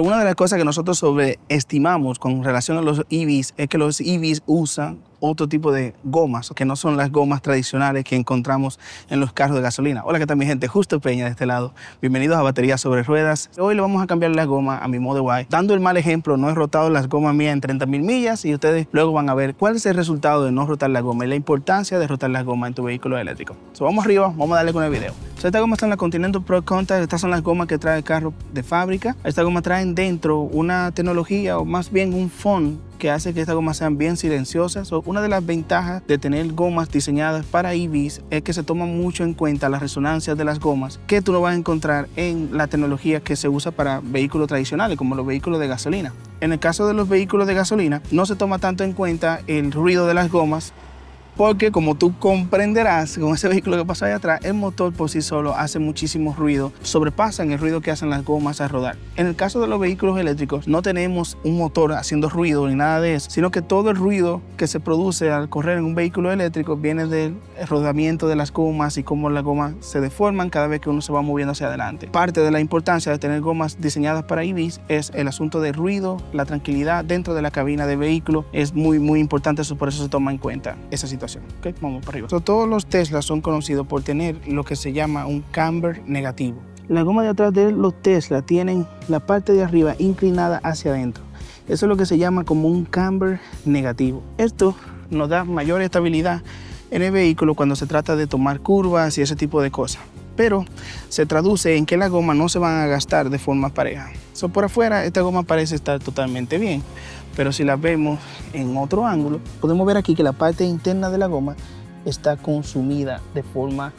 Una de las cosas que nosotros sobreestimamos con relación a los EVs es que los EVs usan otro tipo de gomas, que no son las gomas tradicionales que encontramos en los carros de gasolina. Hola, ¿qué tal mi gente? Justo Peña de este lado. Bienvenidos a Baterías Sobre Ruedas. Hoy le vamos a cambiar la goma a mi Model Y. Dando el mal ejemplo, no he rotado las gomas mías en 30,000 millas y ustedes luego van a ver cuál es el resultado de no rotar la goma y la importancia de rotar la goma en tu vehículo eléctrico. Vamos arriba, vamos a darle con el video. Esta goma está en la Continental Pro Contact. Estas son las gomas que trae el carro de fábrica. Esta goma traen dentro una tecnología o más bien un fondo que hace que estas gomas sean bien silenciosas. Una de las ventajas de tener gomas diseñadas para EVs es que se toma mucho en cuenta las resonancias de las gomas, que tú no vas a encontrar en la tecnología que se usa para vehículos tradicionales como los vehículos de gasolina. En el caso de los vehículos de gasolina no se toma tanto en cuenta el ruido de las gomas, porque como tú comprenderás con ese vehículo que pasó allá atrás, el motor por sí solo hace muchísimo ruido, sobrepasan el ruido que hacen las gomas al rodar. En el caso de los vehículos eléctricos no tenemos un motor haciendo ruido ni nada de eso, sino que todo el ruido que se produce al correr en un vehículo eléctrico viene del rodamiento de las gomas y cómo las gomas se deforman cada vez que uno se va moviendo hacia adelante. Parte de la importancia de tener gomas diseñadas para EVs es el asunto de ruido, la tranquilidad dentro de la cabina de vehículo es muy importante, eso por eso se toma en cuenta esa situación. Okay, vamos para arriba. Todos los Teslas son conocidos por tener lo que se llama un camber negativo. La goma de atrás de los Tesla tienen la parte de arriba inclinada hacia adentro. Eso es lo que se llama como un camber negativo. Esto nos da mayor estabilidad en el vehículo cuando se trata de tomar curvas y ese tipo de cosas. Pero se traduce en que las gomas no se van a gastar de forma pareja. Por afuera esta goma parece estar totalmente bien, pero si la vemos en otro ángulo, podemos ver aquí que la parte interna de la goma está consumida de forma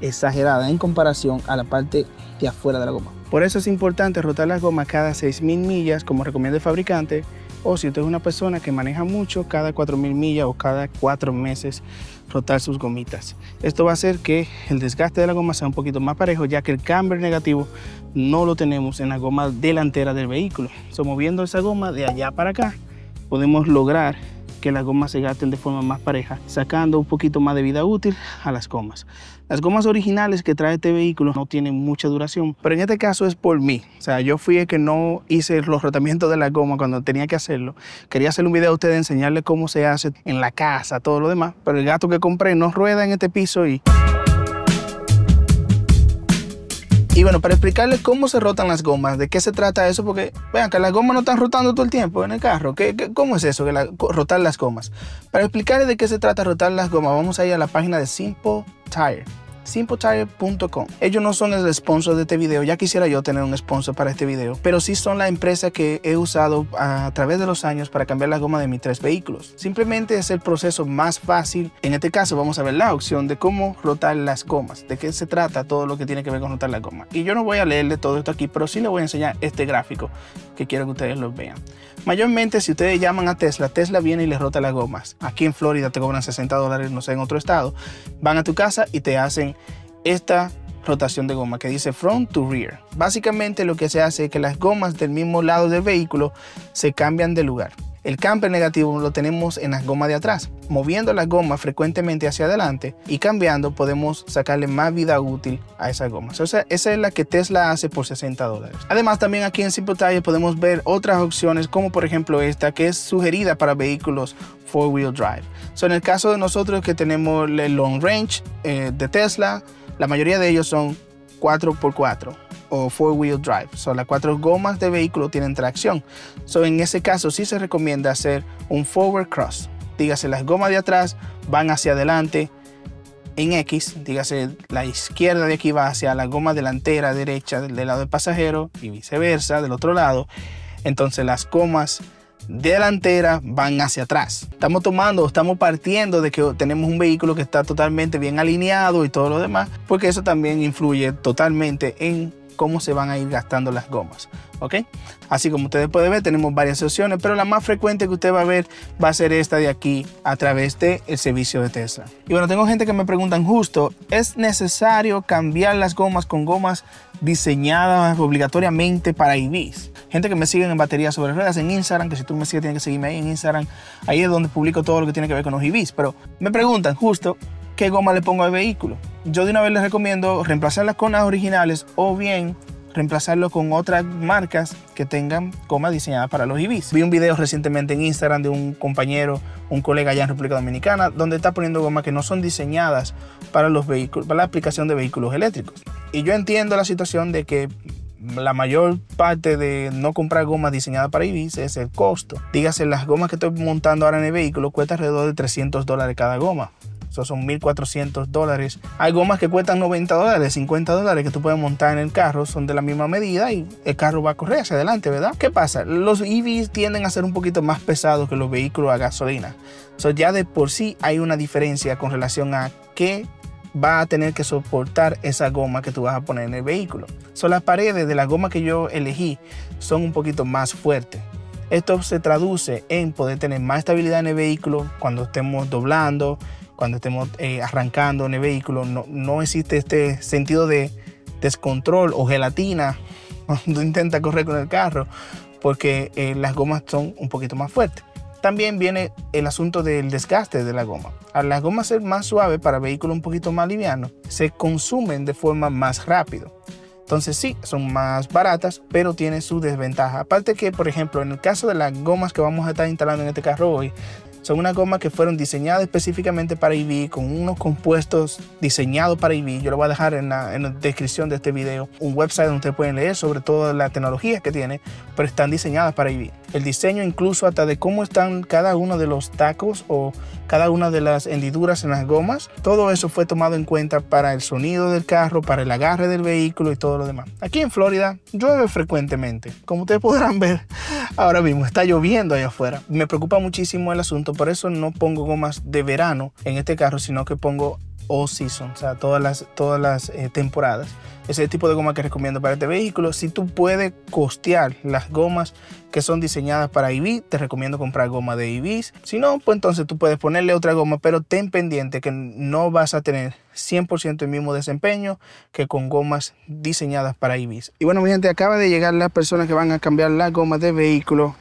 exagerada en comparación a la parte de afuera de la goma. Por eso es importante rotar las gomas cada 6,000 millas, como recomienda el fabricante, o si usted es una persona que maneja mucho, cada 4,000 millas o cada 4 meses rotar sus gomitas. Esto va a hacer que el desgaste de la goma sea un poquito más parejo, ya que el camber negativo no lo tenemos en la goma delantera del vehículo. Moviendo esa goma de allá para acá, podemos lograr que las gomas se gasten de forma más pareja, sacando un poquito más de vida útil a las gomas. Las gomas originales que trae este vehículo no tienen mucha duración, pero en este caso es por mí. Yo fui el que no hice los rotamientos de la goma cuando tenía que hacerlo. Quería hacer un video a ustedes, enseñarles cómo se hace en la casa, todo lo demás, pero el gato que compré no rueda en este piso Y bueno, para explicarles cómo se rotan las gomas, de qué se trata eso, porque vean que las gomas no están rotando todo el tiempo en el carro. ¿Cómo es eso, rotar las gomas? Para explicarles de qué se trata rotar las gomas, vamos a ir a la página de SimpleTire, SimpleTire.com. Ellos no son el sponsor de este video, ya quisiera yo tener un sponsor para este video, pero sí son la empresa que he usado a través de los años para cambiar la goma de mis 3 vehículos. Simplemente es el proceso más fácil. En este caso vamos a ver la opción de cómo rotar las gomas, de qué se trata todo lo que tiene que ver con rotar la goma. Y yo no voy a leerle todo esto aquí, pero sí les voy a enseñar este gráfico que quiero que ustedes los vean. Mayormente si ustedes llaman a Tesla, Tesla viene y les rota las gomas. Aquí en Florida te cobran $60, no sé, en otro estado. Van a tu casa y te hacen esta rotación de goma que dice front to rear. Básicamente lo que se hace es que las gomas del mismo lado del vehículo se cambian de lugar. El camber negativo lo tenemos en las gomas de atrás. Moviendo las gomas frecuentemente hacia adelante y cambiando, podemos sacarle más vida útil a esas gomas. Esa es la que Tesla hace por $60. Además, también aquí en SimpleTire podemos ver otras opciones, como por ejemplo esta, que es sugerida para vehículos 4-wheel drive. En el caso de nosotros que tenemos el long range de Tesla, la mayoría de ellos son 4x4. O 4-wheel drive, las 4 gomas de vehículo tienen tracción. En ese caso sí se recomienda hacer un forward cross, dígase las gomas de atrás van hacia adelante en X, dígase la izquierda de aquí va hacia la goma delantera derecha del lado del pasajero y viceversa del otro lado. Entonces las gomas delanteras van hacia atrás. Estamos partiendo de que tenemos un vehículo que está totalmente bien alineado y todo lo demás, porque eso también influye totalmente en cómo se van a ir gastando las gomas, ¿ok? Así como ustedes pueden ver, tenemos varias opciones, pero la más frecuente que usted va a ver va a ser esta de aquí a través del servicio de Tesla. Y bueno, tengo gente que me preguntan, Justo, ¿es necesario cambiar las gomas con gomas diseñadas obligatoriamente para EVs? Gente que me siguen en Baterías Sobre Ruedas en Instagram, que si tú me sigues tienes que seguirme ahí en Instagram, ahí es donde publico todo lo que tiene que ver con los EVs, pero me preguntan, Justo, ¿qué goma le pongo al vehículo? Yo de una vez les recomiendo reemplazarlas con las originales o bien reemplazarlo con otras marcas que tengan gomas diseñadas para los EVs. Vi un video recientemente en Instagram de un compañero, un colega allá en República Dominicana, donde está poniendo gomas que no son diseñadas para los vehículos, para la aplicación de vehículos eléctricos. Y yo entiendo la situación de que la mayor parte de no comprar gomas diseñadas para EVs es el costo. Dígase, las gomas que estoy montando ahora en el vehículo cuesta alrededor de $300 cada goma. Eso son $1,400. Hay gomas que cuestan $90, $50 que tú puedes montar en el carro. Son de la misma medida y el carro va a correr hacia adelante, ¿verdad? ¿Qué pasa? Los EVs tienden a ser un poquito más pesados que los vehículos a gasolina. So, ya de por sí hay una diferencia con relación a qué va a tener que soportar esa goma que tú vas a poner en el vehículo. Son las paredes de la goma que yo elegí, son un poquito más fuertes. Esto se traduce en poder tener más estabilidad en el vehículo cuando estemos doblando, cuando estemos arrancando en el vehículo. No existe este sentido de descontrol o gelatina cuando intenta correr con el carro, porque las gomas son un poquito más fuertes. También viene el asunto del desgaste de la goma. Al las gomas ser más suaves para vehículos un poquito más livianos, se consumen de forma más rápido. Entonces sí, son más baratas, pero tienen su desventaja. Aparte que, por ejemplo, en el caso de las gomas que vamos a estar instalando en este carro hoy, son unas gomas que fueron diseñadas específicamente para EV, con unos compuestos diseñados para EV. Yo lo voy a dejar en la descripción de este video, un website donde ustedes pueden leer sobre toda la tecnología que tiene, pero están diseñadas para EV. El diseño incluso hasta de cómo están cada uno de los tacos o cada una de las hendiduras en las gomas. Todo eso fue tomado en cuenta para el sonido del carro, para el agarre del vehículo y todo lo demás. Aquí en Florida llueve frecuentemente. Como ustedes podrán ver, ahora mismo está lloviendo allá afuera. Me preocupa muchísimo el asunto. Por eso no pongo gomas de verano en este carro, sino que pongo all season, o sea, todas las temporadas. Ese tipo de goma que recomiendo para este vehículo. Si tú puedes costear las gomas que son diseñadas para EV, te recomiendo comprar goma de EVs. Si no, pues entonces tú puedes ponerle otra goma, pero ten pendiente que no vas a tener 100% el mismo desempeño que con gomas diseñadas para EVs. Y bueno, mi gente, acaba de llegar las personas que van a cambiar las gomas de vehículo.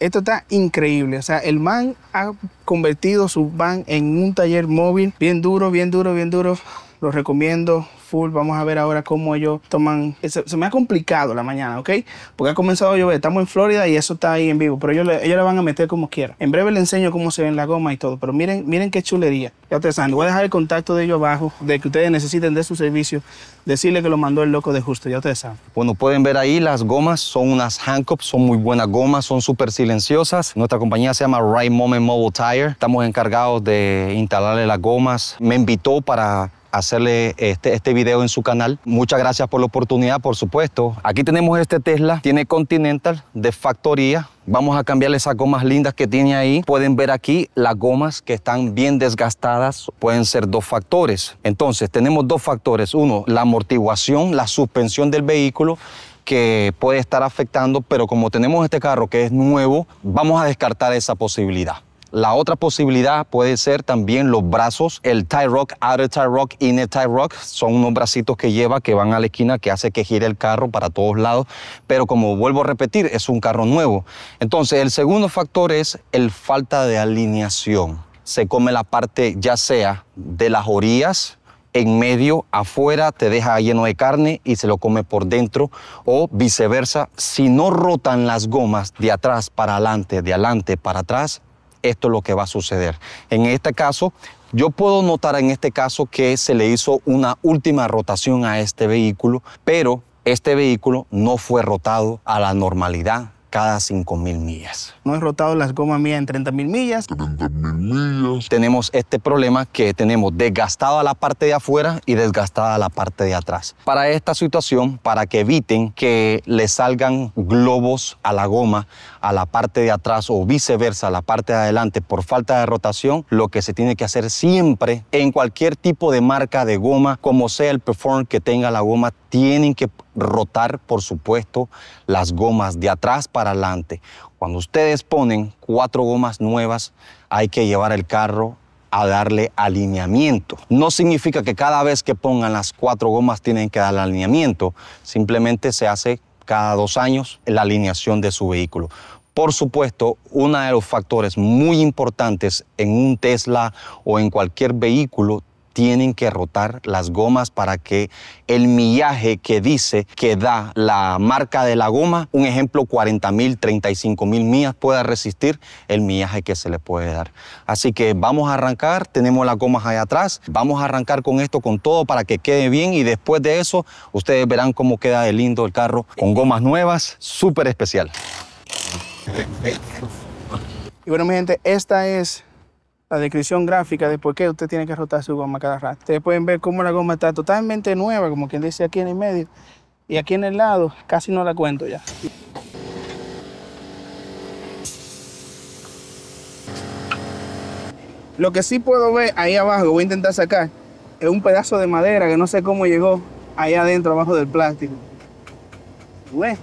Esto está increíble, o sea, el man ha convertido su van en un taller móvil, bien duro, bien duro, bien duro. Lo recomiendo full. Vamos a ver ahora cómo ellos toman. Se me ha complicado la mañana, ¿ok? Porque ha comenzado a llover. Estamos en Florida y eso está ahí en vivo. Pero ellos le van a meter como quieran. En breve les enseño cómo se ven la goma y todo. Pero miren, miren qué chulería. Ya ustedes saben, voy a dejar el contacto de ellos abajo, de que ustedes necesiten de su servicio. Decirle que lo mandó el loco de Justo. Ya ustedes saben. Bueno, pueden ver ahí las gomas. Son unas Hankook. Son muy buenas gomas. Son súper silenciosas. Nuestra compañía se llama Right Moment Mobile Tire. Estamos encargados de instalarle las gomas. Me invitó para hacerle este video en su canal. Muchas gracias por la oportunidad, por supuesto. Aquí tenemos este Tesla, tiene Continental de factoría. Vamos a cambiarle esas gomas lindas que tiene ahí. Pueden ver aquí las gomas que están bien desgastadas. Pueden ser dos factores. Entonces, tenemos dos factores. Uno, la amortiguación, la suspensión del vehículo, que puede estar afectando, pero como tenemos este carro que es nuevo, vamos a descartar esa posibilidad. La otra posibilidad puede ser también los brazos, el tie rock, outer tie rock, inner tie rock. Son unos bracitos que lleva, que van a la esquina, que hace que gire el carro para todos lados. Pero como vuelvo a repetir, es un carro nuevo. Entonces, el segundo factor es el falta de alineación. Se come la parte ya sea de las orillas, en medio, afuera, te deja lleno de carne y se lo come por dentro, o viceversa. Si no rotan las gomas de atrás para adelante, de adelante para atrás, esto es lo que va a suceder. En este caso, yo puedo notar en este caso que se le hizo una última rotación a este vehículo, pero este vehículo no fue rotado a la normalidad cada 5,000 millas. No he rotado las gomas mías en 30,000 millas. 30,000 millas. Tenemos este problema que tenemos desgastada la parte de afuera y desgastada la parte de atrás. Para esta situación, para que eviten que le salgan globos a la goma, a la parte de atrás o viceversa, a la parte de adelante por falta de rotación, lo que se tiene que hacer siempre en cualquier tipo de marca de goma, como sea el performance que tenga la goma, tienen que rotar, por supuesto, las gomas de atrás para adelante. Cuando ustedes ponen 4 gomas nuevas, hay que llevar el carro a darle alineamiento. No significa que cada vez que pongan las 4 gomas tienen que darle alineamiento. Simplemente se hace cada 2 años la alineación de su vehículo. Por supuesto, uno de los factores muy importantes en un Tesla o en cualquier vehículo tienen que rotar las gomas para que el millaje que dice que da la marca de la goma, un ejemplo 40.000, 35.000 millas, pueda resistir el millaje que se le puede dar. Así que vamos a arrancar, tenemos las gomas allá atrás, vamos a arrancar con esto, con todo, para que quede bien, y después de eso ustedes verán cómo queda de lindo el carro con gomas nuevas, súper especial. Y bueno, mi gente, esta es la descripción gráfica de por qué usted tiene que rotar su goma cada rato. Ustedes pueden ver cómo la goma está totalmente nueva, como quien dice, aquí en el medio, y aquí en el lado casi no la cuento ya. Lo que sí puedo ver ahí abajo, voy a intentar sacar, es un pedazo de madera que no sé cómo llegó ahí adentro, abajo del plástico. Ué.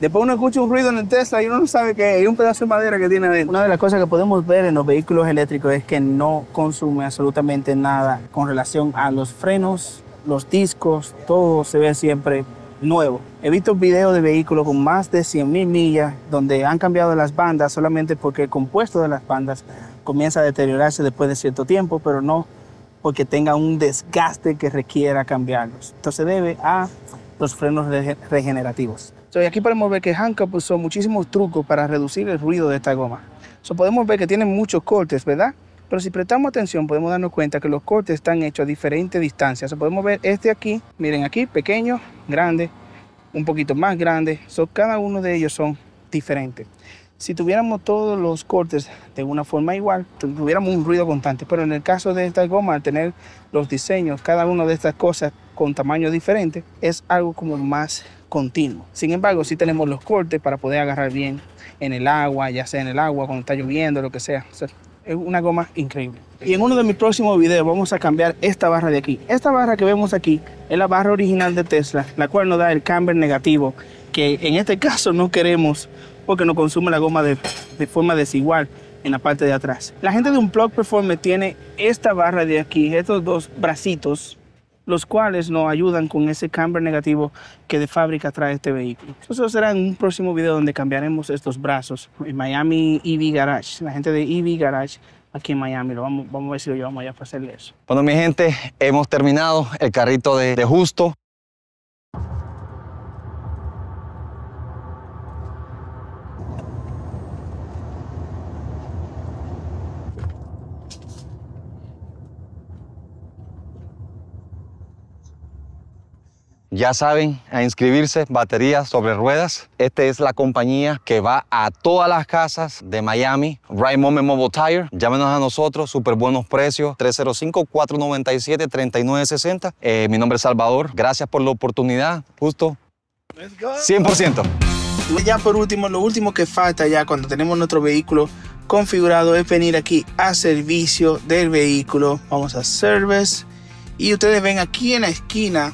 Después uno escucha un ruido en el Tesla y uno no sabe qué es. Hay un pedazo de madera que tiene adentro. Una de las cosas que podemos ver en los vehículos eléctricos es que no consume absolutamente nada con relación a los frenos, los discos, todo se ve siempre nuevo. He visto videos de vehículos con más de 100.000 millas donde han cambiado las bandas solamente porque el compuesto de las bandas comienza a deteriorarse después de cierto tiempo, pero no porque tenga un desgaste que requiera cambiarlos. Esto se debe a los frenos regenerativos. Entonces, aquí podemos ver que Hankook usó muchísimos trucos para reducir el ruido de esta goma. Podemos ver que tiene muchos cortes, ¿verdad? Pero si prestamos atención, podemos darnos cuenta que los cortes están hechos a diferentes distancias. Podemos ver este aquí, miren aquí, pequeño, grande, un poquito más grande. Cada uno de ellos son diferentes. Si tuviéramos todos los cortes de una forma igual, tuviéramos un ruido constante. Pero en el caso de esta goma, al tener los diseños, cada una de estas cosas con tamaño diferente, es algo como más continuo. Sin embargo, sí tenemos los cortes para poder agarrar bien en el agua, ya sea en el agua, cuando está lloviendo, lo que sea. O sea, es una goma increíble. Y en uno de mis próximos videos vamos a cambiar esta barra de aquí. Esta barra que vemos aquí es la barra original de Tesla, la cual nos da el camber negativo, que en este caso no queremos porque no consume la goma de forma desigual en la parte de atrás. La gente de Unplug Performance tiene esta barra de aquí, estos dos bracitos, los cuales nos ayudan con ese camber negativo que de fábrica trae este vehículo. Eso será en un próximo video donde cambiaremos estos brazos en Miami EV Garage. La gente de EV Garage aquí en Miami, vamos a ver si lo llevamos allá para hacerle eso. Bueno, mi gente, hemos terminado el carrito de Justo. Ya saben, a inscribirse, Baterías Sobre Ruedas. Esta es la compañía que va a todas las casas de Miami. Right Moment Mobile Tire. Llámenos a nosotros, súper buenos precios. 305-497-3960. Mi nombre es Salvador. Gracias por la oportunidad. Justo. 100%. Ya por último, lo último que falta ya cuando tenemos nuestro vehículo configurado es venir aquí a servicio del vehículo. Vamos a Service. Y ustedes ven aquí en la esquina,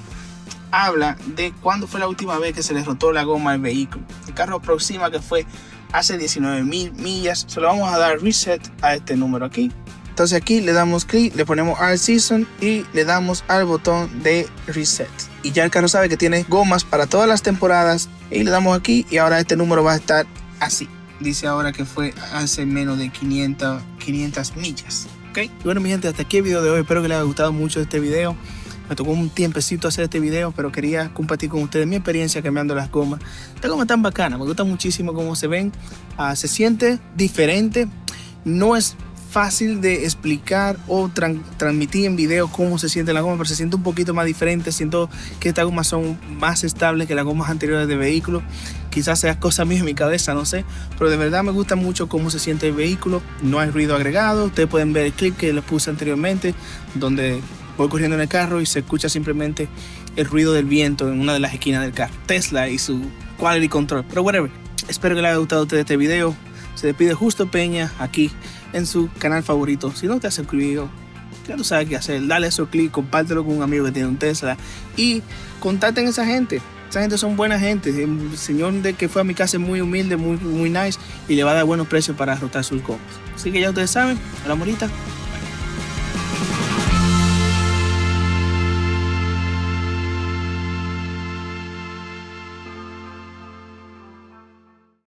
habla de cuándo fue la última vez que se le rotó la goma al vehículo. El carro aproxima que fue hace 19.000 millas. Solo vamos a dar reset a este número aquí. Entonces aquí le damos clic, le ponemos All Season y le damos al botón de reset. Y ya el carro sabe que tiene gomas para todas las temporadas. Y le damos aquí y ahora este número va a estar así. Dice ahora que fue hace menos de 500 millas. ¿Okay? Bueno, mi gente, hasta aquí el video de hoy. Espero que les haya gustado mucho este video. Me tocó un tiempecito hacer este video, pero quería compartir con ustedes mi experiencia cambiando las gomas. Esta goma tan bacana, me gusta muchísimo cómo se ven. Se siente diferente. No es fácil de explicar o transmitir en video cómo se siente la goma, pero se siente un poquito más diferente. Siento que estas gomas son más estables que las gomas anteriores de vehículo. Quizás sea cosa mía en mi cabeza, no sé. Pero de verdad me gusta mucho cómo se siente el vehículo. No hay ruido agregado. Ustedes pueden ver el clip que les puse anteriormente, donde voy corriendo en el carro y se escucha simplemente el ruido del viento en una de las esquinas del carro. Tesla y su quality control, pero whatever. Espero que les haya gustado a ustedes este video. Se despide Justo Peña aquí en su canal favorito. Si no te has suscribido, ya tú sabes qué hacer. Dale a su clic, compártelo con un amigo que tiene un Tesla y contacten a esa gente. Esa gente son buena gente. El señor de que fue a mi casa es muy humilde, muy nice y le va a dar buenos precios para rotar sus gomas. Así que ya ustedes saben, a la morita.